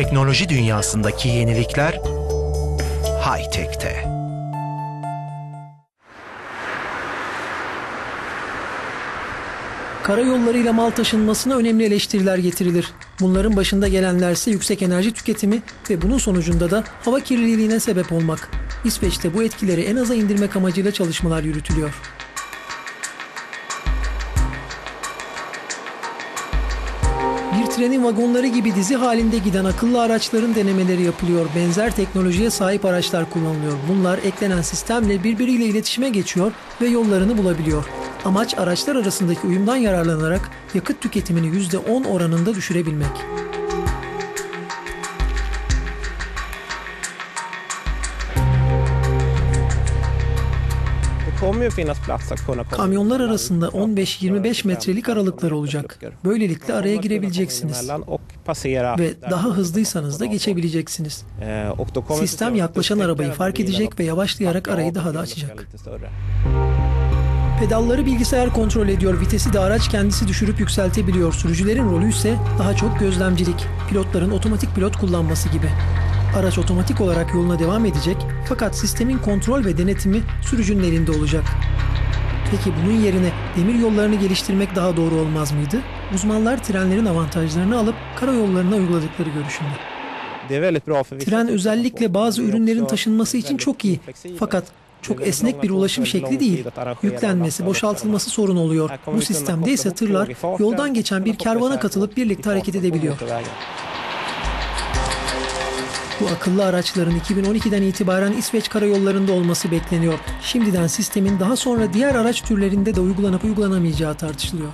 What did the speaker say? Teknoloji dünyasındaki yenilikler high-tech'te. Karayollarıyla mal taşınmasına önemli eleştiriler getirilir. Bunların başında gelenlerse yüksek enerji tüketimi ve bunun sonucunda da hava kirliliğine sebep olmak. İsveç'te bu etkileri en aza indirmek amacıyla çalışmalar yürütülüyor. Trenin vagonları gibi dizi halinde giden akıllı araçların denemeleri yapılıyor. Benzer teknolojiye sahip araçlar kullanılıyor. Bunlar eklenen sistemle birbiriyle iletişime geçiyor ve yollarını bulabiliyor. Amaç araçlar arasındaki uyumdan yararlanarak yakıt tüketimini %10 oranında düşürebilmek. Kamyonlar arasında 15-25 metrelik aralıklar olacak. Böylelikle araya girebileceksiniz. Ve daha hızlıysanız da geçebileceksiniz. Sistem yaklaşan arabayı fark edecek ve yavaşlayarak arayı daha da açacak. Pedalları bilgisayar kontrol ediyor. Vitesi de araç kendisi düşürüp yükseltebiliyor. Sürücülerin rolü ise daha çok gözlemcilik. Pilotların otomatik pilot kullanması gibi. Araç otomatik olarak yoluna devam edecek fakat sistemin kontrol ve denetimi sürücünün elinde olacak. Peki bunun yerine demir yollarını geliştirmek daha doğru olmaz mıydı? Uzmanlar trenlerin avantajlarını alıp karayollarına uyguladıkları görüşünde. Tren özellikle bazı ürünlerin taşınması için çok iyi fakat çok esnek bir ulaşım şekli değil. Yüklenmesi, boşaltılması sorun oluyor. Bu sistemde ise tırlar yoldan geçen bir kervana katılıp birlikte hareket edebiliyor. Bu akıllı araçların 2012'den itibaren İsveç karayollarında olması bekleniyor. Şimdiden sistemin daha sonra diğer araç türlerinde de uygulanıp uygulanamayacağı tartışılıyor.